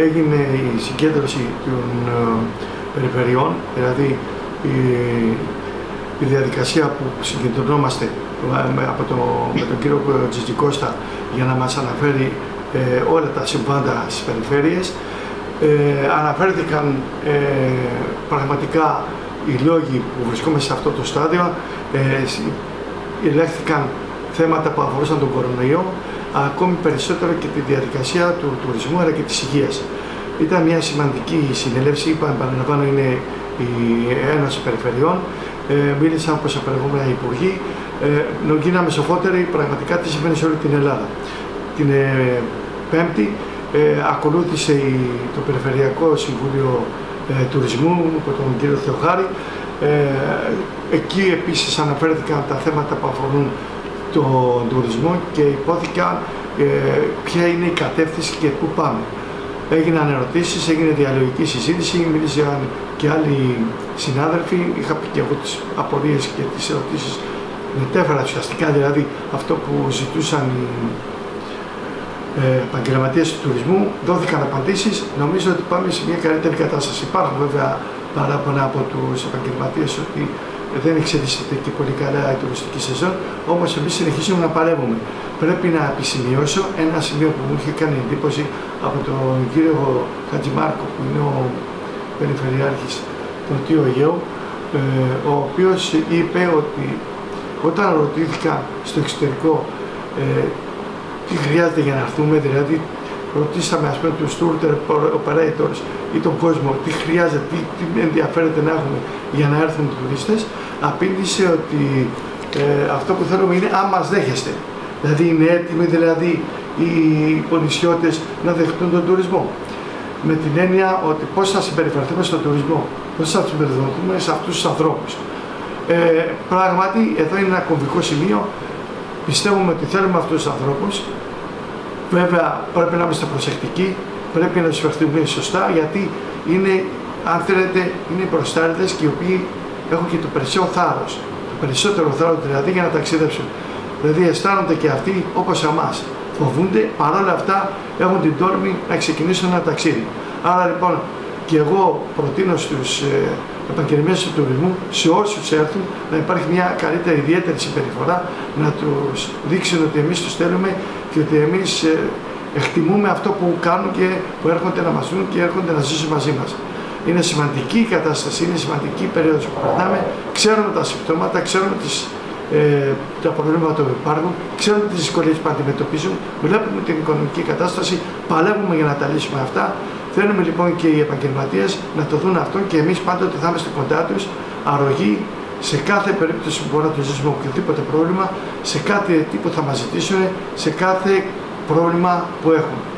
έγινε η συγκέντρωση των περιφερειών, δηλαδή η διαδικασία που συγκεντρωνόμαστε με τον κύριο Τζιτζικώστα για να μας αναφέρει όλα τα συμβάντα στις περιφέρειες. Αναφέρθηκαν πραγματικά οι λόγοι που βρισκόμαστε σε αυτό το στάδιο, ελέγχθηκαν θέματα που αφορούσαν τον κορονοϊό, ακόμη περισσότερο και τη διαδικασία του τουρισμού αλλά και της υγείας. Ήταν μια σημαντική συνέλευση, επαναλαμβάνω, είναι η Ένωση Περιφερειών, μίλησαν προς τα προηγούμενα υπουργοί, γίναμε σοφότεροι πραγματικά τι συμβαίνει σε όλη την Ελλάδα. Την Πέμπτη ακολούθησε το Περιφερειακό Συμβούλιο Τουρισμού από τον κύριο Θεοχάρη. Εκεί επίσης αναφέρθηκαν τα θέματα που αφορούν τον τουρισμό και υπόθηκαν ποια είναι η κατεύθυνση και πού πάμε. Έγιναν ερωτήσεις, έγινε διαλογική συζήτηση, μίλησαν και άλλοι συνάδελφοι. Είχα πει και εγώ τις απορίες και τις ερωτήσεις, μετέφερα ουσιαστικά δηλαδή αυτό που ζητούσαν επαγγελματίες του τουρισμού, δόθηκαν απαντήσεις. Νομίζω ότι πάμε σε μια καλύτερη κατάσταση. Υπάρχουν βέβαια παράπονα από τους επαγγελματίες ότι δεν εξελίσσεται και πολύ καλά η τουριστική σεζόν, όμως εμείς συνεχίζουμε να παρέμβουμε. Πρέπει να επισημειώσω ένα σημείο που μου είχε κάνει εντύπωση από τον κύριο Χατζημάρκου, που είναι ο Περιφερειάρχης του Νοτίου Αιγαίου, ο οποίος είπε ότι όταν ρωτήθηκα στο εξωτερικό τι χρειάζεται για να έρθουμε, δηλαδή ρωτήσαμε ας πούμε τους tour operators ή τον κόσμο τι χρειάζεται, τι ενδιαφέρεται να έχουμε για να έρθουν οι τουρίστες, απήντησε ότι αυτό που θέλουμε είναι αν μας δέχεστε. Δηλαδή είναι έτοιμοι δηλαδή οι πολυσιώτες να δεχτούν τον τουρισμό. Με την έννοια ότι πώς θα συμπεριφερθούμε στον τουρισμό, πώς θα συμπεριφερθούμε σε αυτούς τους ανθρώπους. Πράγματι εδώ είναι ένα κομβικό σημείο. Πιστεύουμε ότι θέλουμε αυτούς τους ανθρώπους. Βέβαια πρέπει να είμαστε προσεκτικοί, πρέπει να τους φερθούμε σωστά, γιατί είναι, αν θέλετε, είναι προστάρτες και οι οποίοι έχουν και το περισσότερο θάρρος. Το περισσότερο θάρρος δηλαδή για να ταξιδέψουν. Δηλαδή αισθάνονται και αυτοί όπως εμάς. Φοβούνται, παρόλα αυτά έχουν την τόρμη να ξεκινήσουν ένα ταξίδι. Άρα λοιπόν και εγώ προτείνω στους επαγγελματίες του τουρισμού, σε όσους έρθουν, να υπάρχει μια καλύτερη ιδιαίτερη συμπεριφορά, να τους δείξουν ότι εμείς τους θέλουμε και ότι εμείς εκτιμούμε αυτό που κάνουν και που έρχονται να μας δουν και έρχονται να ζήσουν μαζί μας. Είναι σημαντική η κατάσταση, είναι σημαντική η περίοδος που περνάμε. Ξέρουμε τα συμπτώματα, ξέρουμε τα προβλήματα που υπάρχουν, ξέρουμε τις δυσκολίες που αντιμετωπίζουν, βλέπουμε την οικονομική κατάσταση, παλεύουμε για να τα λύσουμε αυτά. Θέλουμε λοιπόν και οι επαγγελματίες να το δουν αυτό και εμείς πάντοτε θα είμαστε κοντά τους, αρρωγοί σε κάθε περίπτωση που μπορούμε να τους ζήσουμε οποιοδήποτε πρόβλημα, σε κάθε τι που θα μας ζητήσουν, σε κάθε πρόβλημα που έχουν.